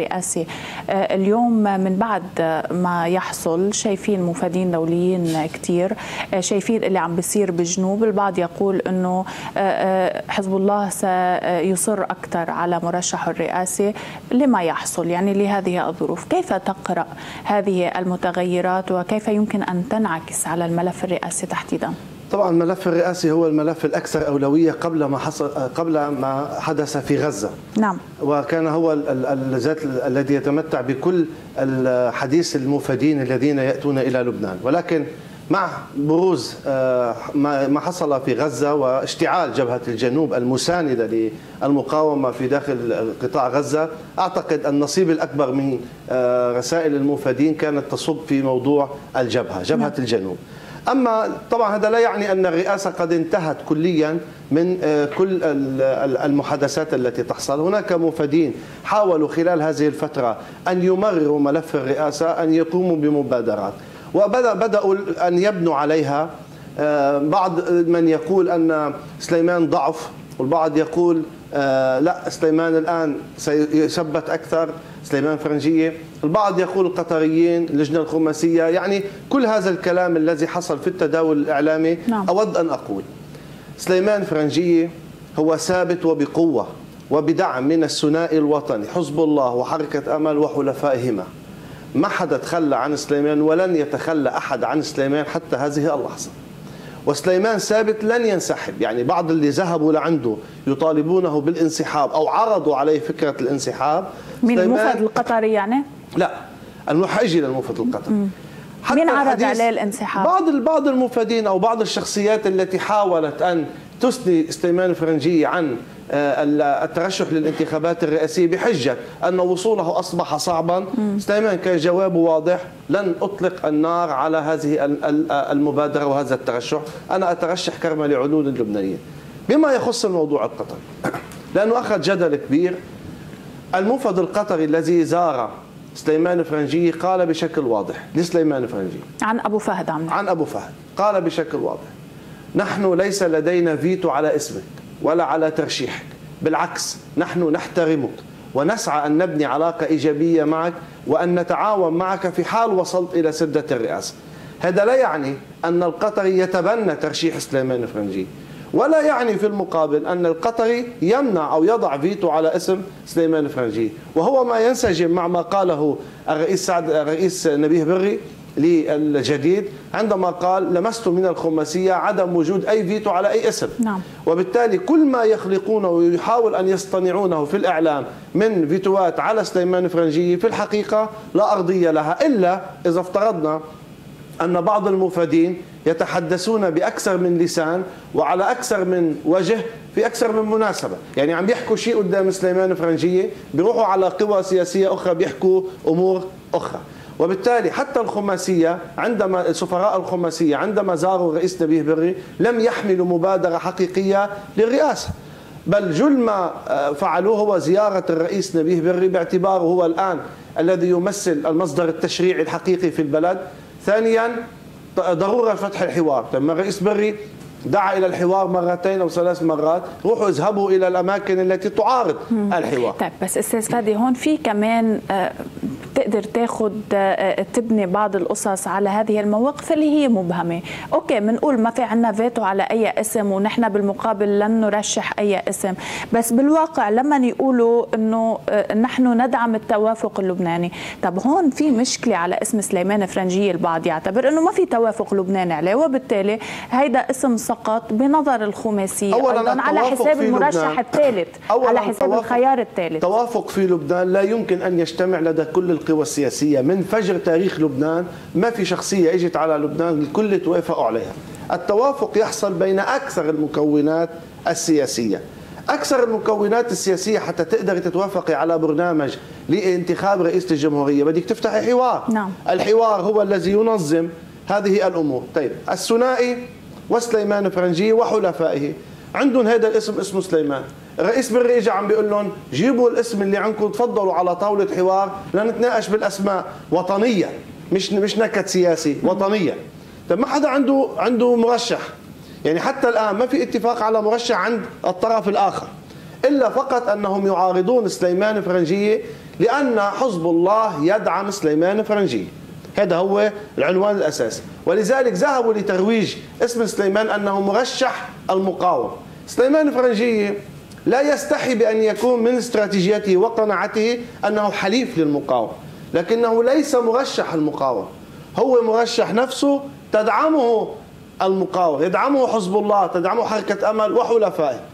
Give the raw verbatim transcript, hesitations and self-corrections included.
رئاسي. اليوم من بعد ما يحصل شايفين مفادين دوليين كتير، شايفين اللي عم بيصير بجنوب. البعض يقول انه حزب الله سيصر اكثر على مرشحه الرئاسي لما يحصل يعني لهذه الظروف. كيف تقرأ هذه المتغيرات وكيف يمكن ان تنعكس على الملف الرئاسي تحديدا؟ طبعا الملف الرئاسي هو الملف الأكثر أولوية قبل ما حصل قبل ما حدث في غزة. نعم. وكان هو الذات الذي يتمتع بكل الحديث المفادين الذين يأتون إلى لبنان، ولكن مع بروز ما حصل في غزة واشتعال جبهة الجنوب المساندة للمقاومة في داخل قطاع غزة، أعتقد النصيب الأكبر من رسائل المفادين كانت تصب في موضوع الجبهة، جبهة نعم. الجنوب. أما طبعا هذا لا يعني أن الرئاسة قد انتهت كليا من كل المحادثات التي تحصل. هناك مفادين حاولوا خلال هذه الفترة أن يمرروا ملف الرئاسة، أن يقوموا بمبادرات وبدأوا أن يبنوا عليها. بعض من يقول أن سليمان ضعف، والبعض يقول لا سليمان الآن سيثبت أكثر، سليمان فرنجية. البعض يقول القطريين، اللجنة الخماسية، يعني كل هذا الكلام الذي حصل في التداول الإعلامي. نعم. أود أن أقول سليمان فرنجية هو ثابت وبقوة وبدعم من الثنائي الوطني حزب الله وحركة أمل وحلفائهما. ما حدا تخلى عن سليمان ولن يتخلى أحد عن سليمان حتى هذه اللحظة، وسليمان ثابت لن ينسحب. يعني بعض اللي ذهبوا لعنده يطالبونه بالانسحاب أو عرضوا عليه فكرة الانسحاب من المفد القطري، يعني لا المحاجي للمفد القطري. مين عرض عليه الانسحاب؟ بعض البعض المفادين أو بعض الشخصيات التي حاولت أن تثني سليمان فرنجية عن الترشح للانتخابات الرئاسية بحجة أن وصوله أصبح صعبا. سليمان كان جوابه واضح: لن أطلق النار على هذه المبادرة وهذا الترشح، أنا أترشح كرمال علول اللبنانيين. بما يخص الموضوع القطري، لأنه أخذ جدل كبير، المفد القطري الذي زار سليمان فرنجية قال بشكل واضح لسليمان فرنجية عن أبو فهد عمنا. عن أبو فهد قال بشكل واضح: نحن ليس لدينا فيتو على اسمك ولا على ترشيحك، بالعكس نحن نحترمك ونسعى أن نبني علاقة إيجابية معك وأن نتعاون معك في حال وصلت إلى سدة الرئاسة. هذا لا يعني أن القطري يتبنى ترشيح سليمان فرنجية، ولا يعني في المقابل أن القطري يمنع أو يضع فيتو على اسم سليمان فرنجية، وهو ما ينسجم مع ما قاله الرئيس سعد الرئيس نبيه بري للجديد عندما قال: لمست من الخماسية عدم وجود أي فيتو على أي اسم. نعم. وبالتالي كل ما يخلقونه ويحاول أن يصطنعونه في الإعلام من فيتوات على سليمان فرنجية في الحقيقة لا أرضية لها، إلا إذا افترضنا أن بعض المفادين يتحدثون بأكثر من لسان وعلى أكثر من وجه في أكثر من مناسبة. يعني عم يحكوا شيء قدام سليمان فرنجية، بيروحوا على قوى سياسية أخرى بيحكوا أمور أخرى. وبالتالي حتى الخماسية عندما سفراء الخماسية عندما زاروا الرئيس نبيه بري لم يحملوا مبادرة حقيقية للرئاسة، بل جل ما فعلوه هو زيارة الرئيس نبيه بري باعتباره هو الآن الذي يمثل المصدر التشريعي الحقيقي في البلد. ثانيا، ضرورة فتح الحوار. لما الرئيس بري دعا إلى الحوار مرتين أو ثلاث مرات: روحوا اذهبوا إلى الأماكن التي تعارض الحوار. طيب بس أستاذ فادي، هون في كمان تقدر تاخذ تبني بعض القصص على هذه المواقف اللي هي مبهمه، اوكي بنقول ما في عندنا فيتو على اي اسم ونحن بالمقابل لن نرشح اي اسم، بس بالواقع لما يقولوا انه نحن ندعم التوافق اللبناني، طب هون في مشكله على اسم سليمان فرنجية. البعض يعتبر انه ما في توافق لبناني عليه، وبالتالي هيدا اسم سقط بنظر الخماسي ايضا على حساب المرشح الثالث، على حساب الخيار الثالث. توافق في لبنان لا يمكن ان يجتمع لدى كل القوى السياسية. من فجر تاريخ لبنان ما في شخصية اجت على لبنان الكل توافقوا عليها. التوافق يحصل بين أكثر المكونات السياسية. أكثر المكونات السياسية حتى تقدر تتوافقي على برنامج لانتخاب رئيس الجمهورية بدك تفتحي حوار. نعم. الحوار هو الذي ينظم هذه الأمور. طيب الثنائي وسليمان فرنجية وحلفائه عندهم هذا الاسم، اسمه سليمان. الرئيس بري اجى عم بيقول لهم: جيبوا الاسم اللي عندكم، تفضلوا على طاوله حوار لنتناقش بالاسماء وطنيه، مش مش نكت سياسي، وطنيه. طب ما حدا عنده عنده مرشح، يعني حتى الان ما في اتفاق على مرشح عند الطرف الاخر، الا فقط انهم يعارضون سليمان فرنجية لأن حزب الله يدعم سليمان فرنجية، هذا هو العنوان الأساسي، ولذلك ذهبوا لترويج اسم سليمان أنه مرشح المقاومة. سليمان فرنجية لا يستحي بأن يكون من استراتيجيته وقناعته أنه حليف للمقاومة، لكنه ليس مرشح المقاومة، هو مرشح نفسه تدعمه المقاومة، يدعمه حزب الله، تدعمه حركة أمل وحلفائه.